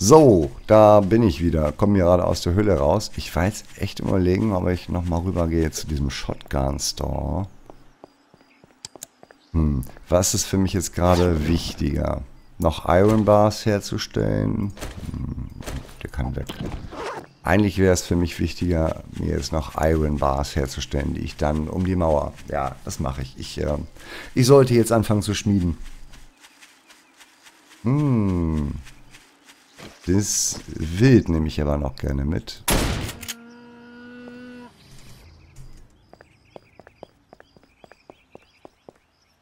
So, da bin ich wieder. Komme gerade aus der Höhle raus. Ich war jetzt echt überlegen, ob ich nochmal rübergehe zu diesem Shotgun Store. Was ist für mich jetzt gerade wichtiger? Noch Iron Bars herzustellen? Der kann weg. Eigentlich wäre es für mich wichtiger, mir jetzt noch Iron Bars herzustellen, die ich dann um die Mauer... Ja, das mache ich. Ich sollte jetzt anfangen zu schmieden. Das Wild nehme ich aber noch gerne mit.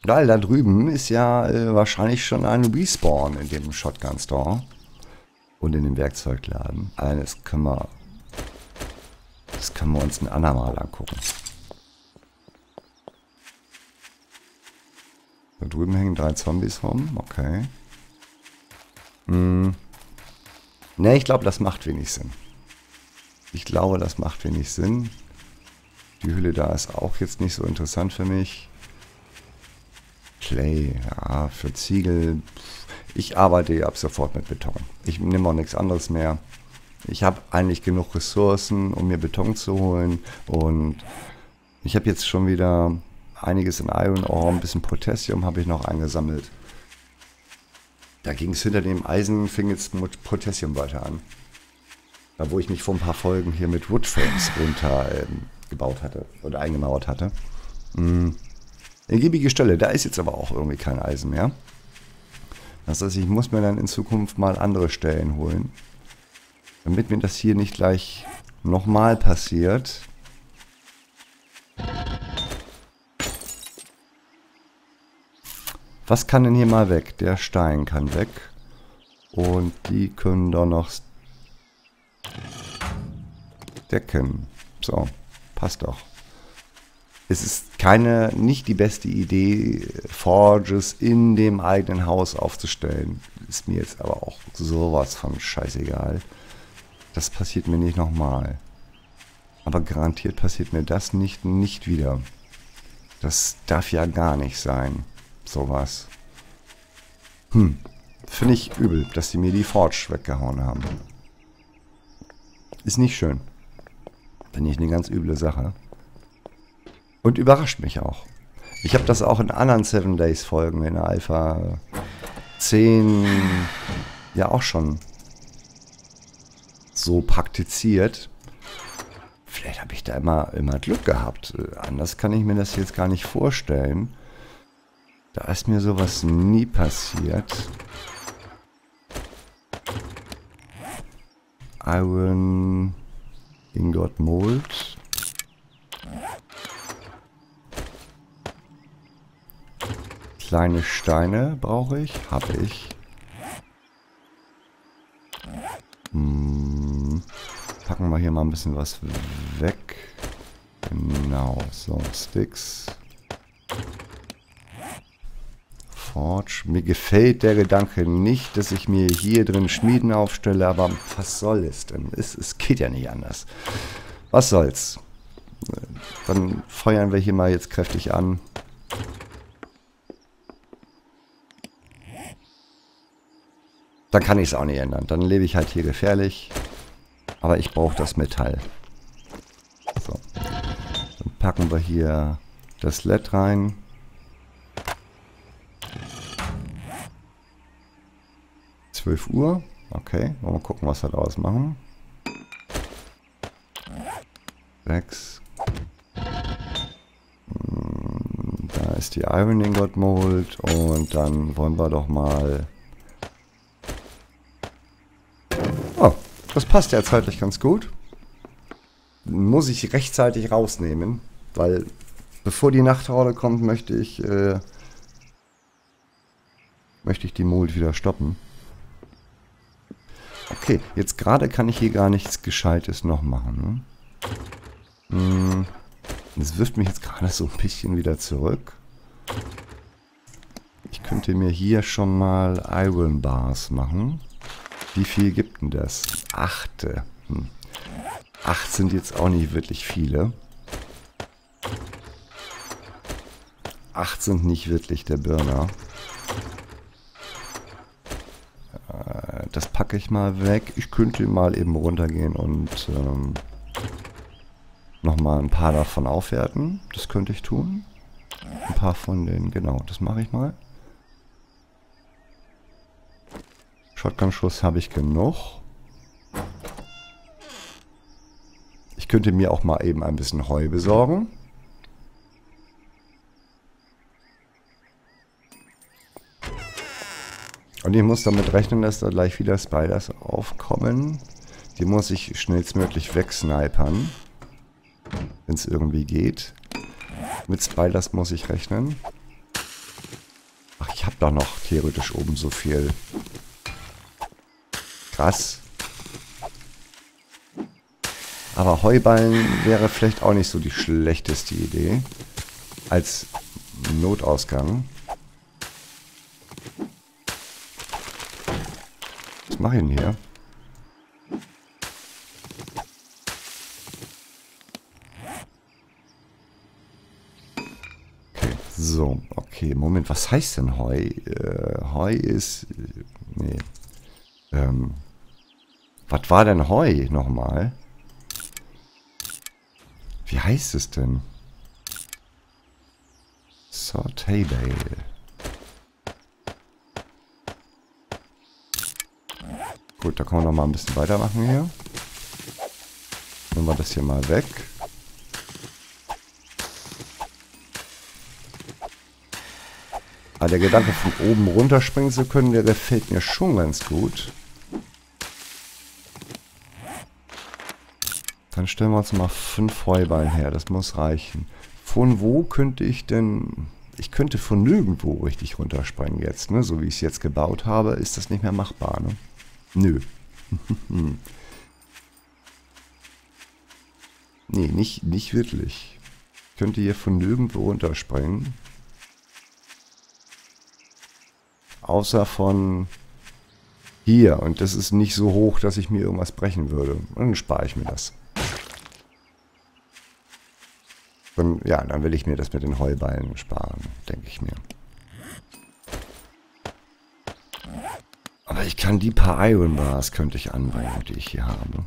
Weil da drüben ist ja wahrscheinlich schon ein Respawn in dem Shotgun Store und in dem Werkzeugladen. Aber das können wir uns ein andermal angucken. Da drüben hängen 3 Zombies rum. Okay. Ne, ich glaube, das macht wenig Sinn. Die Hülle da ist auch jetzt nicht so interessant für mich. Clay, ja, für Ziegel. Ich arbeite ab sofort mit Beton. Ich nehme auch nichts anderes mehr. Ich habe eigentlich genug Ressourcen, um mir Beton zu holen. Und ich habe jetzt schon wieder einiges in Iron Ore, ein bisschen Potassium habe ich noch eingesammelt. Da ging es hinter dem Eisen, fing jetzt mit Potassium weiter an. Da wo ich mich vor ein paar Folgen hier mit Woodframes runtergebaut hatte oder eingemauert hatte. Eine giebige Stelle, da ist jetzt aber auch irgendwie kein Eisen mehr. Das heißt, ich muss mir dann in Zukunft mal andere Stellen holen. Damit mir das hier nicht gleich nochmal passiert. Was kann denn hier mal weg? Der Stein kann weg. Und die können doch noch decken. So, passt doch. Es ist nicht die beste Idee, Forges in dem eigenen Haus aufzustellen. Ist mir jetzt aber auch sowas von scheißegal. Das passiert mir nicht nochmal. Aber garantiert passiert mir das nicht wieder. Das darf ja gar nicht sein. Sowas. Finde ich übel, dass sie mir die Forge weggehauen haben. Ist nicht schön. Finde ich eine ganz üble Sache. Und überrascht mich auch. Ich habe das auch in anderen 7 Days Folgen in Alpha 10 ja auch schon so praktiziert. Vielleicht habe ich da immer Glück gehabt. Anders kann ich mir das jetzt gar nicht vorstellen. Da ist mir sowas nie passiert. Iron Ingot Mold. Kleine Steine brauche ich. Habe ich. Packen wir hier mal ein bisschen was weg. Genau. So, Sticks. Mir gefällt der Gedanke nicht, dass ich mir hier drin Schmieden aufstelle, aber was soll es denn? Es geht ja nicht anders. Was soll's? Dann feuern wir hier mal jetzt kräftig an. Dann kann ich es auch nicht ändern. Dann lebe ich halt hier gefährlich. Aber ich brauche das Metall. So. Dann packen wir hier das LED rein. Uhr. Okay, wollen wir gucken, was wir daraus machen. 6. Da ist die Iron Ingot Mold und dann wollen wir doch mal... Oh, das passt ja zeitlich ganz gut. Muss ich rechtzeitig rausnehmen, weil bevor die Nachthorde kommt, möchte ich die Mold wieder stoppen. Okay, jetzt gerade kann ich hier gar nichts Gescheites noch machen. Das wirft mich jetzt gerade so ein bisschen wieder zurück. Ich könnte mir hier schon mal Iron Bars machen. Wie viel gibt denn das? 8. 8 sind jetzt auch nicht wirklich viele. 8 sind nicht wirklich der Burner. Das packe ich mal weg. Ich könnte mal eben runtergehen und nochmal ein paar davon aufwerten. Das könnte ich tun. Ein paar von denen, genau, das mache ich mal. Shotgun-Schuss habe ich genug. Ich könnte mir auch mal eben ein bisschen Heu besorgen. Und ich muss damit rechnen, dass da gleich wieder Spiders aufkommen. Die muss ich schnellstmöglich wegsnipern, wenn es irgendwie geht. Mit Spiders muss ich rechnen. Ach, ich habe da noch theoretisch oben so viel. Krass. Aber Heuballen wäre vielleicht auch nicht so die schlechteste Idee. Als Notausgang. Was mache ich denn hier? Okay, so. Okay, Moment. Was heißt denn Heu? Heu ist... Nee. Was war denn Heu nochmal? Wie heißt es denn? Sortay Bale. Gut, da können wir noch mal ein bisschen weitermachen hier. Nehmen wir das hier mal weg. Aber der Gedanke, von oben runterspringen zu können, der gefällt mir schon ganz gut. Dann stellen wir uns mal 5 Heuballen her. Das muss reichen. Von wo könnte ich denn... Ich könnte von nirgendwo richtig runterspringen jetzt. Ne? So wie ich es jetzt gebaut habe, ist das nicht mehr machbar. Ne? Nö. Nee, nicht wirklich. Ich könnte hier von nirgendwo runterspringen. Außer von... Hier. Und das ist nicht so hoch, dass ich mir irgendwas brechen würde. Und dann spare ich mir das. Und ja, dann will ich mir das mit den Heuballen sparen, denke ich mir. Aber ich kann die paar Iron Bars könnte ich anbringen, die ich hier habe.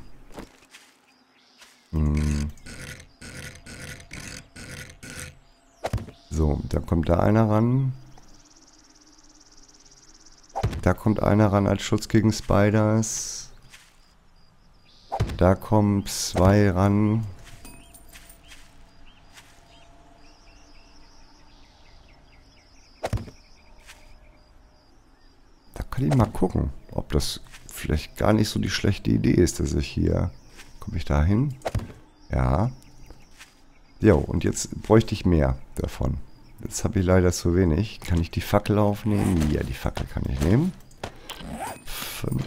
Hm. So, dann kommt da einer ran. Da kommt einer ran als Schutz gegen Spiders. Da kommen 2 ran. Ich mal gucken, ob das vielleicht gar nicht so die schlechte Idee ist, dass ich hier... Komme ich da hin? Ja. Jo, und jetzt bräuchte ich mehr davon. Jetzt habe ich leider zu wenig. Kann ich die Fackel aufnehmen? Ja, die Fackel kann ich nehmen. 5.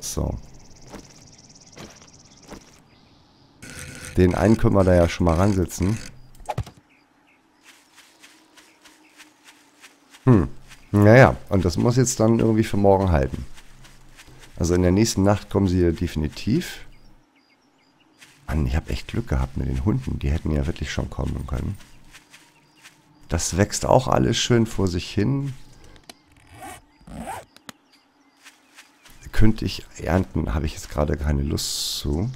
So. Den einen können wir da ja schon mal ransetzen. Naja, und das muss jetzt dann irgendwie für morgen halten. Also in der nächsten Nacht kommen sie ja definitiv. Mann, ich habe echt Glück gehabt mit den Hunden. Die hätten ja wirklich schon kommen können. Das wächst auch alles schön vor sich hin. Könnte ich ernten, habe ich jetzt gerade keine Lust zu.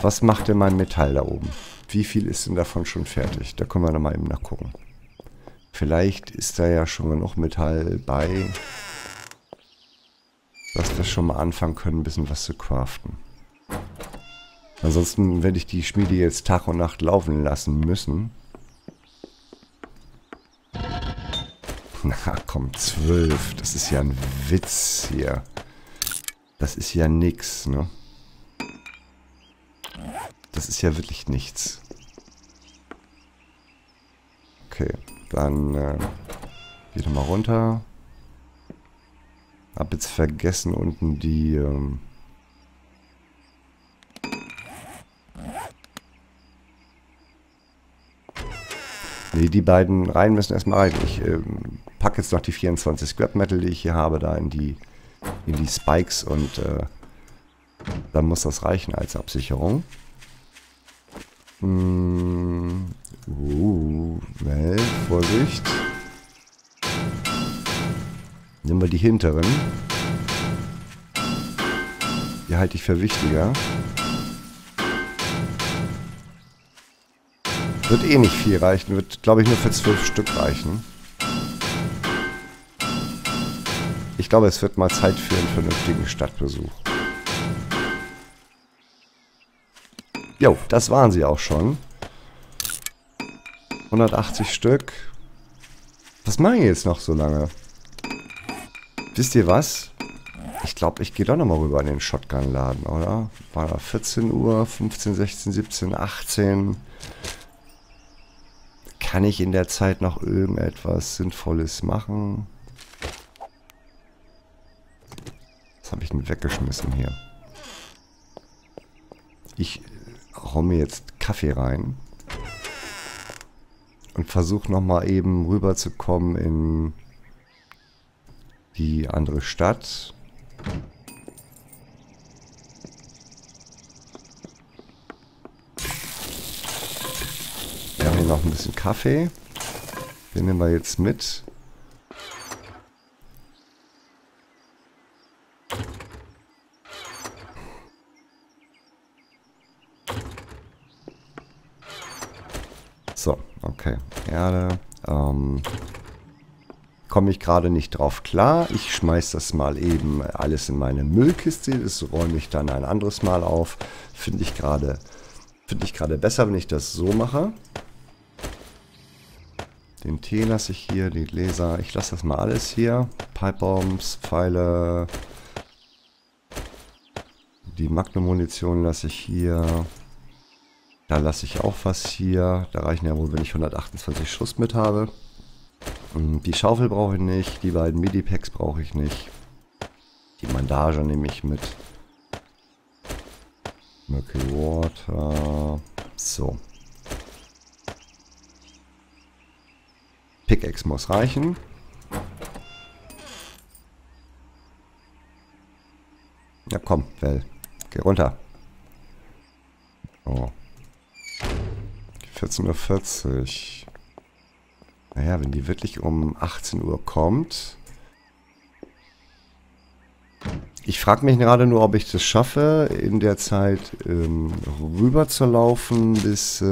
Was macht denn mein Metall da oben? Wie viel ist denn davon schon fertig? Da können wir nochmal eben nachgucken. Vielleicht ist da ja schon genug Metall bei, dass wir schon mal anfangen können, ein bisschen was zu craften. Ansonsten werde ich die Schmiede jetzt Tag und Nacht laufen lassen müssen. Na komm, 12. Das ist ja ein Witz hier. Das ist ja nix, ne? Das ist ja wirklich nichts. Okay. Dann geht nochmal runter. Hab jetzt vergessen unten die... Ne, die beiden rein müssen erstmal rein. Ich packe jetzt noch die 24 Scrap Metal, die ich hier habe, da in die Spikes und dann muss das reichen als Absicherung. Well, Vorsicht. Nehmen wir die hinteren. Die halte ich für wichtiger. Wird eh nicht viel reichen. Wird, glaube ich, nur für 12 Stück reichen. Ich glaube, es wird mal Zeit für einen vernünftigen Stadtbesuch. Jo, das waren sie auch schon. 180 Stück. Was machen wir jetzt noch so lange? Wisst ihr was? Ich glaube, ich gehe doch nochmal rüber in den Shotgun-Laden, oder? War da 14 Uhr, 15, 16, 17, 18. Kann ich in der Zeit noch irgendetwas Sinnvolles machen? Was habe ich denn weggeschmissen hier? Ich hau mir jetzt Kaffee rein. Und versuche nochmal eben rüberzukommen in die andere Stadt. Wir haben hier noch ein bisschen Kaffee. Den nehmen wir jetzt mit. So, okay. Erde. Komme ich gerade nicht drauf klar. Ich schmeiß das mal eben alles in meine Müllkiste. Das räume ich dann ein anderes Mal auf. Finde ich gerade besser, wenn ich das so mache. Den Tee lasse ich hier, die Gläser. Ich lasse das mal alles hier. Pipe Bombs, Pfeile. Die Magnum-Munition lasse ich hier. Da lasse ich auch was hier. Da reichen ja wohl, wenn ich 128 Schuss mit habe. Die Schaufel brauche ich nicht, die beiden Midi-Packs brauche ich nicht. Die Bandage nehme ich mit. Murky Water. So. Pickaxe muss reichen. Ja komm, Well. Geh runter. Oh. 14:40 Uhr. Naja, wenn die wirklich um 18 Uhr kommt. Ich frage mich gerade nur, ob ich das schaffe, in der Zeit rüber zu laufen bis...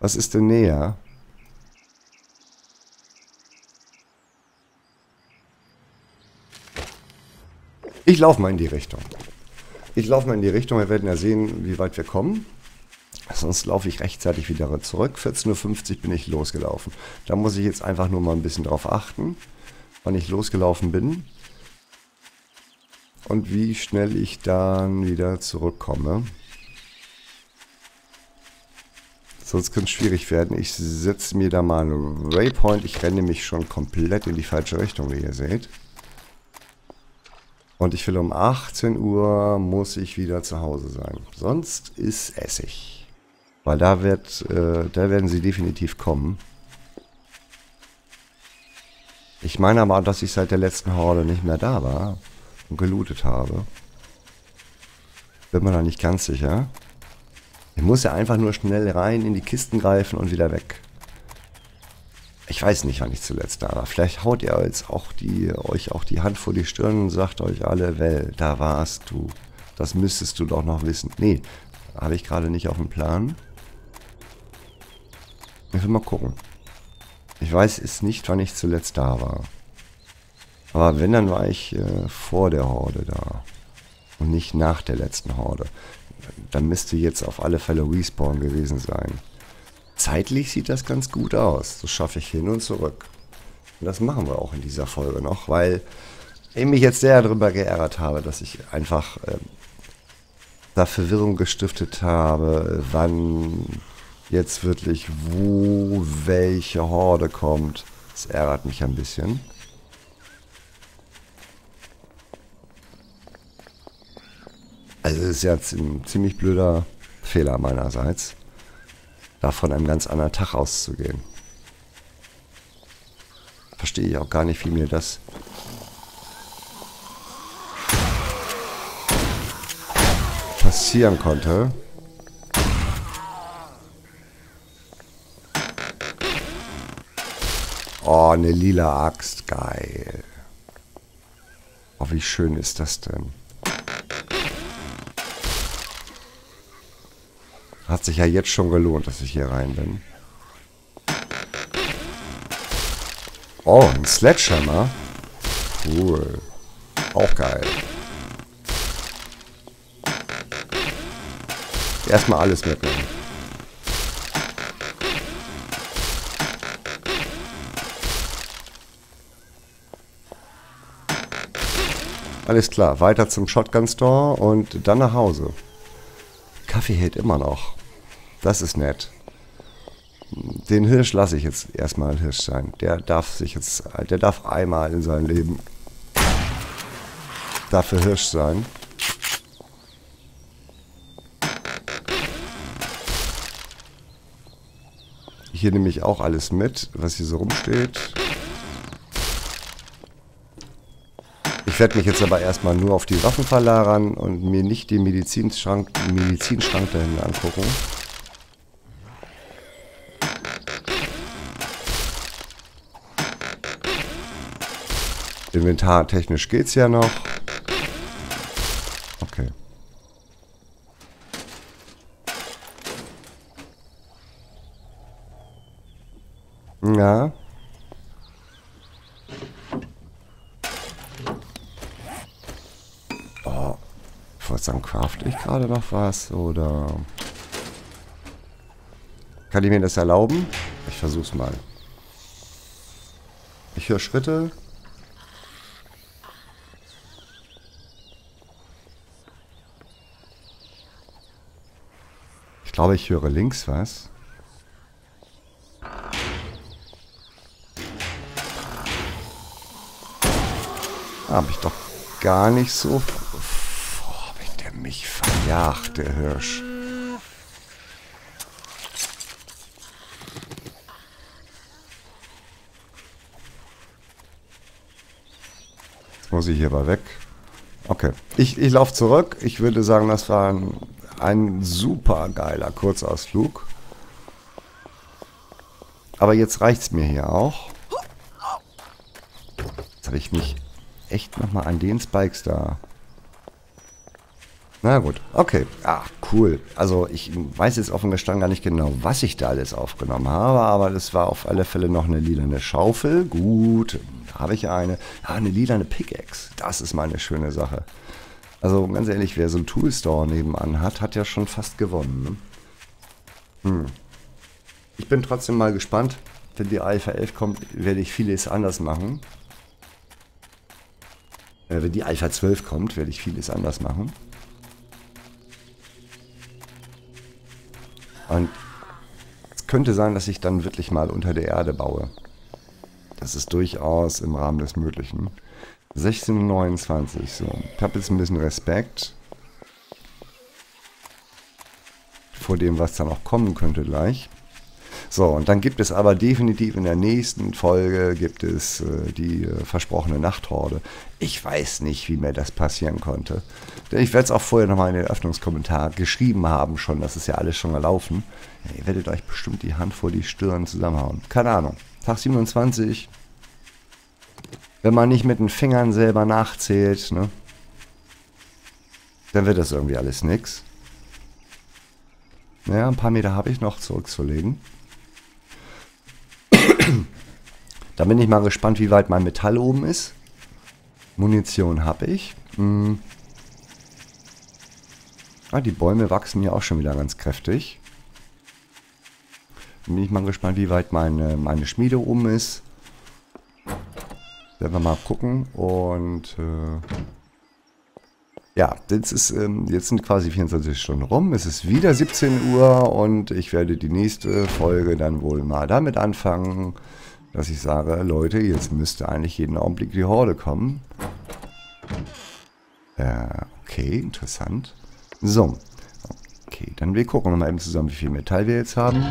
was ist denn näher? Ich laufe mal in die Richtung. Wir werden ja sehen, wie weit wir kommen. Sonst laufe ich rechtzeitig wieder zurück. 14:50 Uhr bin ich losgelaufen. Da muss ich jetzt einfach nur mal ein bisschen drauf achten, wann ich losgelaufen bin. Und wie schnell ich dann wieder zurückkomme. Sonst könnte es schwierig werden. Ich setze mir da mal einen Waypoint. Ich renne mich schon komplett in die falsche Richtung, wie ihr seht. Und ich will um 18 Uhr muss ich wieder zu Hause sein. Sonst ist Essig. Weil da werden sie definitiv kommen. Ich meine aber, dass ich seit der letzten Horde nicht mehr da war und gelootet habe. Bin mir da nicht ganz sicher. Ich muss ja einfach nur schnell rein in die Kisten greifen und wieder weg. Ich weiß nicht, wann ich zuletzt da war. Vielleicht haut ihr jetzt auch euch auch die Hand vor die Stirn und sagt euch alle, well, da warst du. Das müsstest du doch noch wissen. Nee, habe ich gerade nicht auf dem Plan. Ich will mal gucken. Ich weiß es nicht, wann ich zuletzt da war. Aber wenn, dann war ich vor der Horde da. Und nicht nach der letzten Horde. Dann müsste jetzt auf alle Fälle Respawn gewesen sein. Zeitlich sieht das ganz gut aus. Das schaffe ich hin und zurück. Und das machen wir auch in dieser Folge noch, weil ich mich jetzt sehr darüber geärgert habe, dass ich einfach da Verwirrung gestiftet habe, wann jetzt wirklich wo welche Horde kommt. Das ärgert mich ein bisschen. Also das ist jetzt ein ziemlich blöder Fehler meinerseits, davon einem ganz anderen Tag auszugehen. Verstehe ich auch gar nicht, wie mir das... passieren konnte. Oh, Oh, eine lila Axt. Geil. Oh, wie schön ist das denn? Hat sich ja jetzt schon gelohnt, dass ich hier rein bin. Oh, ein Sledgehammer. Cool. Auch geil. Erstmal alles mitnehmen. Alles klar, weiter zum Shotgun Store und dann nach Hause. Kaffee hält immer noch. Das ist nett. Den Hirsch lasse ich jetzt erstmal Hirsch sein. Der darf einmal in seinem Leben dafür Hirsch sein. Hier nehme ich auch alles mit, was hier so rumsteht. Ich werde mich jetzt aber erstmal nur auf die Waffen verlagern und mir nicht den Medizinschrank dahin angucken. Inventartechnisch geht's ja noch. Okay. Ja. Oh. Ich wollte sagen, crafte ich gerade noch was? Oder... Kann ich mir das erlauben? Ich versuch's mal. Ich höre Schritte. Ich glaube, ich höre links was. Habe ich doch gar nicht so... Boah, hat der mich verjagt, der Hirsch. Jetzt muss ich hier mal weg. Okay, ich laufe zurück. Ich würde sagen, das war ein super geiler Kurzausflug. Aber jetzt reicht's mir hier auch. Jetzt habe ich mich echt nochmal an den Spikes da. Na gut, okay. Ah, cool. Also ich weiß jetzt offen gestanden gar nicht genau, was ich da alles aufgenommen habe. Aber das war auf alle Fälle noch eine lilane Schaufel. Gut, da habe ich eine. Ah, eine lilane Pickaxe. Das ist mal eine schöne Sache. Also ganz ehrlich, wer so einen Toolstore nebenan hat, hat ja schon fast gewonnen. Ne? Ich bin trotzdem mal gespannt. Wenn die Alpha 11 kommt, werde ich vieles anders machen. Wenn die Alpha 12 kommt, werde ich vieles anders machen. Und es könnte sein, dass ich dann wirklich mal unter der Erde baue. Das ist durchaus im Rahmen des Möglichen. 16:29, so. Ich habe jetzt ein bisschen Respekt vor dem, was da noch kommen könnte gleich. So, und dann gibt es aber definitiv in der nächsten Folge gibt es die versprochene Nachthorde. Ich weiß nicht, wie mir das passieren konnte. Denn ich werde es auch vorher nochmal in den Öffnungskommentar geschrieben haben schon. Das ist ja alles schon gelaufen. Ja, ihr werdet euch bestimmt die Hand vor die Stirn zusammenhauen. Keine Ahnung. Tag 27... Wenn man nicht mit den Fingern selber nachzählt, ne, dann wird das irgendwie alles nix. Naja, ein paar Meter habe ich noch zurückzulegen. Da bin ich mal gespannt, wie weit mein Metall oben ist. Munition habe ich. Hm. Ah, die Bäume wachsen ja auch schon wieder ganz kräftig. Da bin ich mal gespannt, wie weit meine Schmiede oben ist. Werden wir mal gucken und ja, jetzt sind quasi 24 Stunden rum, es ist wieder 17 Uhr und ich werde die nächste Folge dann wohl mal damit anfangen, dass ich sage, Leute, jetzt müsste eigentlich jeden Augenblick die Horde kommen. Okay, interessant. So, okay, dann wir gucken nochmal eben zusammen, wie viel Metall wir jetzt haben.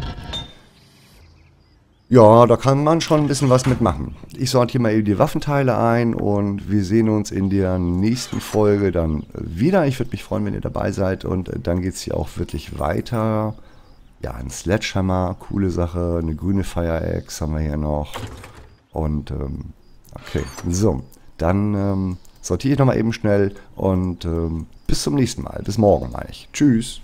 Ja, da kann man schon ein bisschen was mitmachen. Ich sortiere mal eben die Waffenteile ein und wir sehen uns in der nächsten Folge dann wieder. Ich würde mich freuen, wenn ihr dabei seid und dann geht es hier auch wirklich weiter. Ja, ein Sledgehammer, coole Sache, eine grüne Fire-X haben wir hier noch. Und okay, so, dann sortiere ich nochmal eben schnell und bis zum nächsten Mal. Bis morgen, meine ich. Tschüss.